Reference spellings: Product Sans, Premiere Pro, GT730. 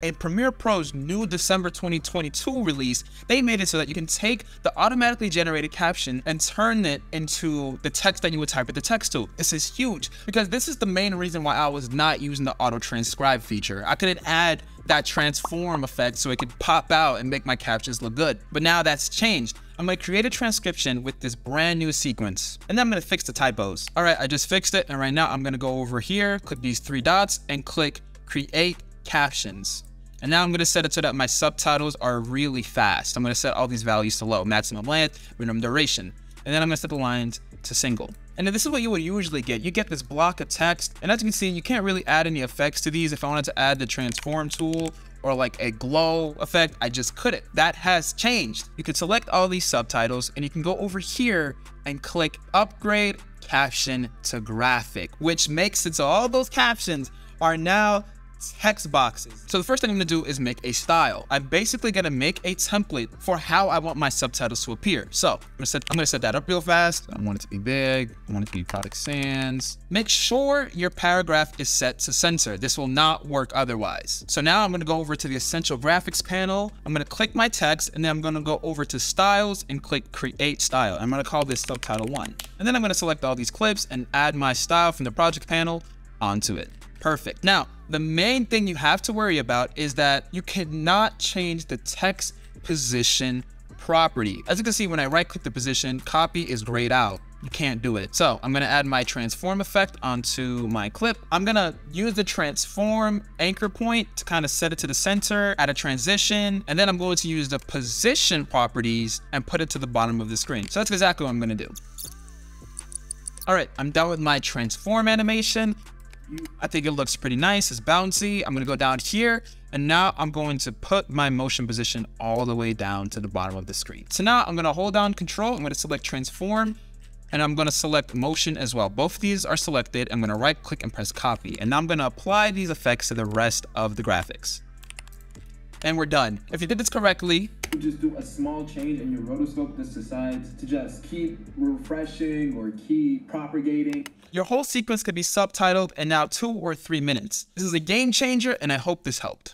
In Premiere Pro's new December 2022 release, they made it so that you can take the automatically generated caption and turn it into the text that you would type at the text to. This is huge because this is the main reason why I was not using the auto transcribe feature. I couldn't add that transform effect so it could pop out and make my captions look good. But now that's changed. I'm gonna create a transcription with this brand new sequence, and then I'm gonna fix the typos. All right, I just fixed it. And right now I'm gonna go over here, click these three dots and click create captions. And now I'm going to set it so that my subtitles are really fast. I'm going to set all these values to low, maximum length, minimum duration. And then I'm going to set the lines to single. And then this is what you would usually get. You get this block of text. And as you can see, you can't really add any effects to these. If I wanted to add the transform tool or like a glow effect, I just couldn't. That has changed. You can select all these subtitles and you can go over here and click upgrade caption to graphic, which makes it so all those captions are now text boxes. So the first thing I'm gonna do is make a style. I'm basically gonna make a template for how I want my subtitles to appear. So I'm gonna set that up real fast. I want it to be big. I want it to be Product Sans. Make sure your paragraph is set to center. This will not work otherwise. So now I'm gonna go over to the Essential Graphics panel. I'm gonna click my text and then I'm gonna go over to Styles and click Create Style. I'm gonna call this Subtitle 1. And then I'm gonna select all these clips and add my style from the project panel onto it. Perfect. Now, the main thing you have to worry about is that you cannot change the text position property. As you can see, when I right-click the position, copy is grayed out. You can't do it. So I'm going to add my transform effect onto my clip. I'm going to use the transform anchor point to kind of set it to the center, add a transition, and then I'm going to use the position properties and put it to the bottom of the screen. So that's exactly what I'm going to do. All right, I'm done with my transform animation. I think it looks pretty nice. It's bouncy. I'm going to go down here and now I'm going to put my motion position all the way down to the bottom of the screen. So now I'm going to hold down control. I'm going to select transform and I'm going to select motion as well. Both of these are selected. I'm going to right click and press copy. And now I'm going to apply these effects to the rest of the graphics. And we're done. If you did this correctly, you just do a small change and your rotoscope just decides to just keep refreshing or keep propagating. Your whole sequence could be subtitled in now 2 or 3 minutes. This is a game changer and I hope this helped.